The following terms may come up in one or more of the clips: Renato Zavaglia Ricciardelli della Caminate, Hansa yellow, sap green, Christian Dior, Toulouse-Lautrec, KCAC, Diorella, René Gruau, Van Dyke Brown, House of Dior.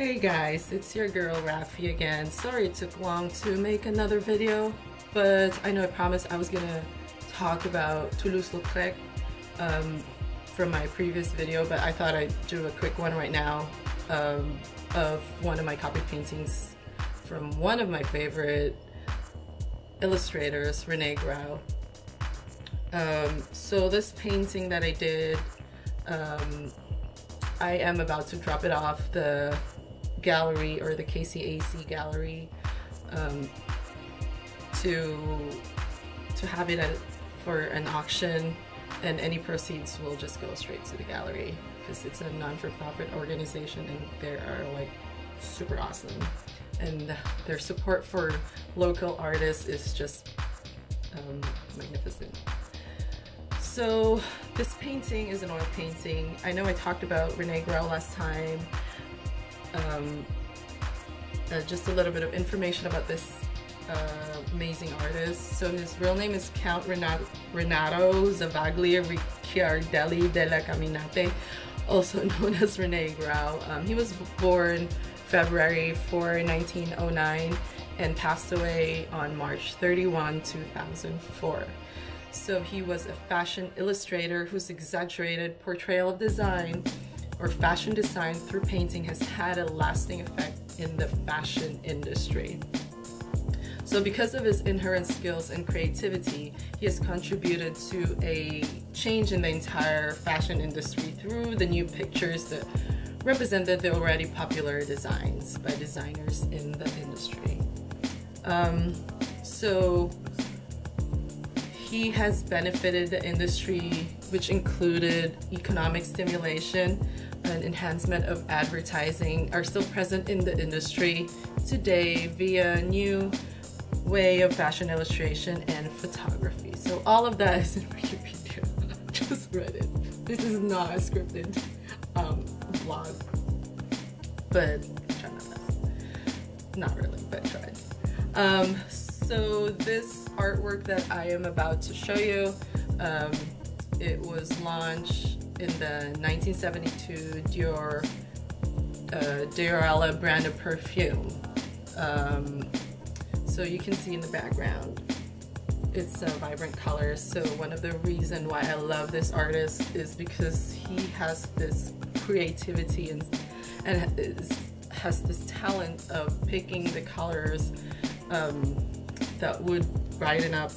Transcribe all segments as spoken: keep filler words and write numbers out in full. Hey guys, it's your girl Raffi again. Sorry it took long to make another video, but I know I promised I was gonna talk about Toulouse-Lautrec um, from my previous video, but I thought I'd do a quick one right now um, of one of my copy paintings from one of my favorite illustrators, René Gruau. Um, so this painting that I did, um, I am about to drop it off the gallery, or the K C A C gallery, um, to to have it at, for an auction, and any proceeds will just go straight to the gallery because it's a non-for-profit organization and they are like super awesome, and their support for local artists is just um, magnificent. So this painting is an oil painting. I know I talked about René Gruau last time. Um, uh, just a little bit of information about this uh, amazing artist. So his real name is Count Renato, Renato Zavaglia Ricciardelli della Caminate, also known as René Gruau. Um, he was born February fourth, nineteen oh nine and passed away on March thirty-first, two thousand four. So he was a fashion illustrator whose exaggerated portrayal of design or fashion design through painting has had a lasting effect in the fashion industry. So because of his inherent skills and creativity, he has contributed to a change in the entire fashion industry through the new pictures that represented the already popular designs by designers in the industry. Um, so. He has benefited the industry, which included economic stimulation and enhancement of advertising, are still present in the industry today via a new way of fashion illustration and photography. So all of that is in Wikipedia. Just read it. This is not a scripted um, vlog, but try my best. Not really, but tried. Um, So this artwork that I am about to show you, um, it was launched in the nineteen seventy-two Dior, uh, Diorella brand of perfume. Um, so you can see in the background, it's uh, vibrant colors. So one of the reasons why I love this artist is because he has this creativity and, and is, has this talent of picking the colors um, that would brighten up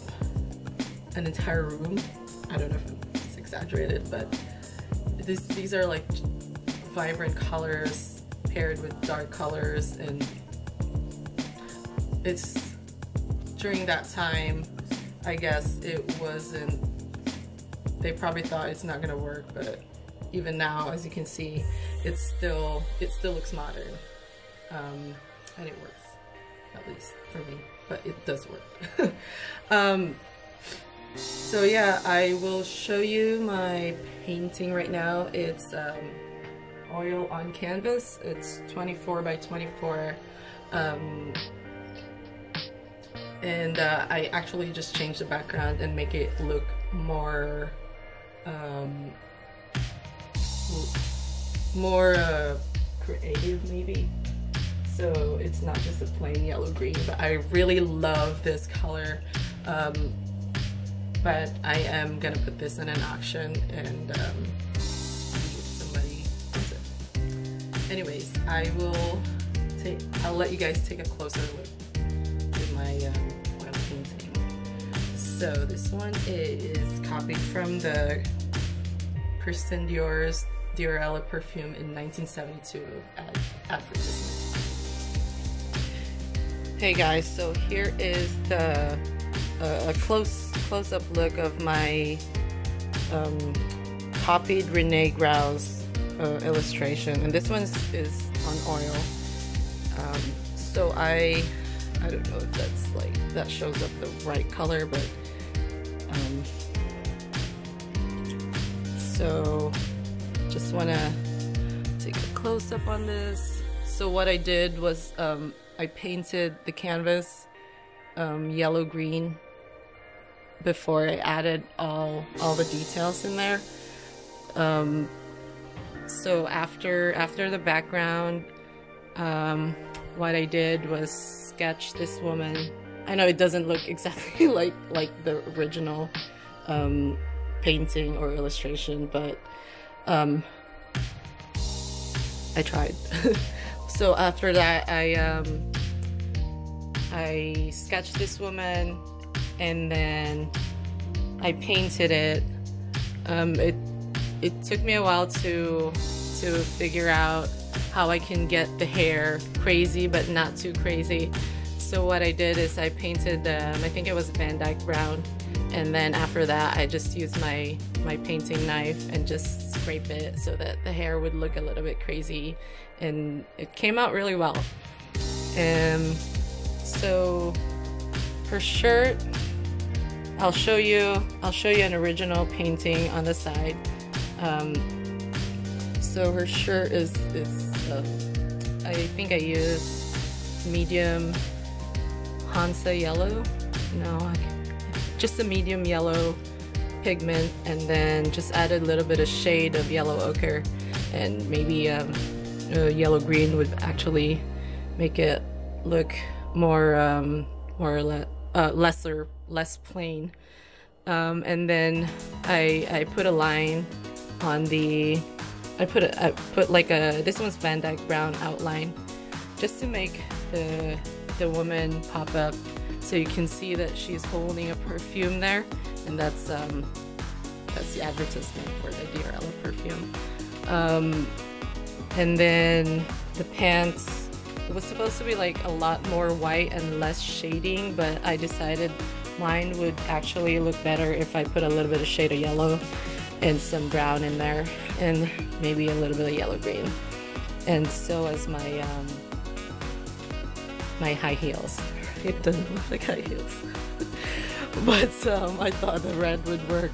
an entire room. I don't know if it's exaggerated, but this, these are like vibrant colors paired with dark colors, and it's during that time, I guess it wasn't, they probably thought it's not gonna work, but even now, as you can see, it's still, it still looks modern, um, and it works, at least for me. But it does work. um, so yeah, I will show you my painting right now. It's um, oil on canvas. It's twenty-four by twenty-four, um, and uh, I actually just changed the background and make it look more um, more uh, creative, maybe. So it's not just a plain yellow-green, but I really love this color. Um, but I am gonna put this in an auction and um, see if somebody wants it. Anyways, I will take. I'll let you guys take a closer look to my um, oil painting. So this one is copied from the Christian Dior's Diorella perfume in nineteen seventy-two ad advertisement. Hey guys, so here is the uh, a close close-up look of my um, copied René Grau's uh, illustration, and this one is on oil. Um, so I I don't know if that's like that shows up the right color, but um, so just wanna take a close-up on this. So what I did was. Um, I painted the canvas um, yellow-green before I added all all the details in there. Um, so after after the background, Um, what I did was sketch this woman. I know it doesn't look exactly like like the original um, painting or illustration, but um, I tried. So after that, I um, I sketched this woman, and then I painted it. Um, it it took me a while to to figure out how I can get the hair crazy but not too crazy. So what I did is I painted, um, I think it was Van Dyke Brown, and then after that I just used my, my painting knife and just scrape it so that the hair would look a little bit crazy, and it came out really well. Um, so her shirt, I'll show you, I'll show you an original painting on the side. Um, so her shirt is, is uh, I think I used medium Hansa yellow, no, just a medium yellow pigment, and then just added a little bit of shade of yellow ochre, and maybe um, uh, yellow green would actually make it look more, um, more or le uh, lesser, less plain. Um, and then I, I put a line on the, I put a, I put like a, this one's Van Dyke Brown outline, just to make the the woman pop up, so you can see that she's holding a perfume there, and that's um, that's the advertisement for the Diorella perfume. Um, and then the pants, it was supposed to be like a lot more white and less shading, but I decided mine would actually look better if I put a little bit of shade of yellow and some brown in there, and maybe a little bit of yellow green, and so as my um, my high heels. It doesn't look like high heels. But um, I thought the red would work.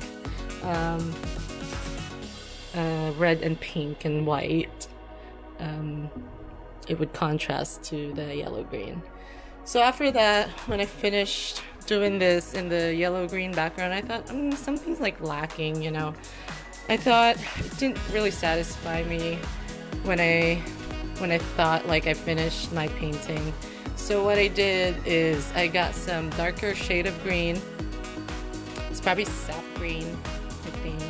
Um, uh, red and pink and white. Um, it would contrast to the yellow-green. So after that, when I finished doing this in the yellow-green background, I thought, mm, something's like lacking, you know. I thought it didn't really satisfy me when I when I thought like I finished my painting. So what I did is I got some darker shade of green. It's probably sap green, I think.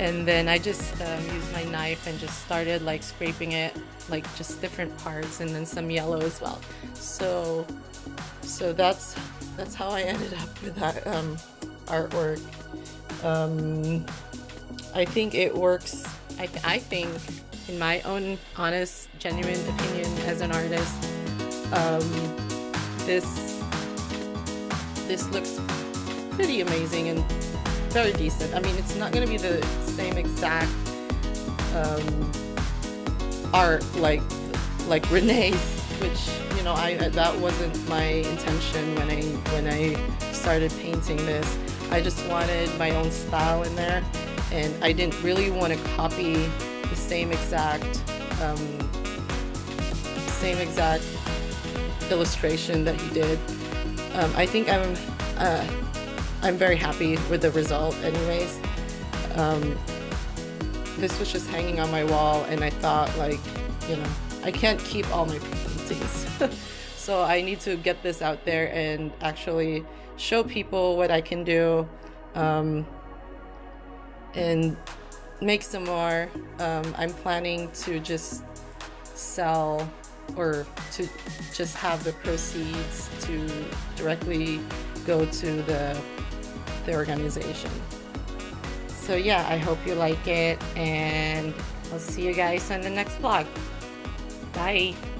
And then I just um, used my knife and just started like scraping it, like just different parts, and then some yellow as well. So, so that's that's how I ended up with that um, artwork. Um, I think it works. I th I think, in my own honest, genuine opinion as an artist, Um, this this looks pretty amazing and very decent. I mean, it's not going to be the same exact um, art like like René's, which, you know, I that wasn't my intention when I when I started painting this. I just wanted my own style in there, and I didn't really want to copy the same exact um, same exact. illustration that he did. Um, I think I'm uh, I'm very happy with the result anyways. Um, this was just hanging on my wall, and I thought, like, you know, I can't keep all my paintings. So I need to get this out there and actually show people what I can do, um, and make some more. Um, I'm planning to just sell, or to just have the proceeds to directly go to the, the organization. So yeah, I hope you like it, and I'll see you guys on the next vlog. Bye!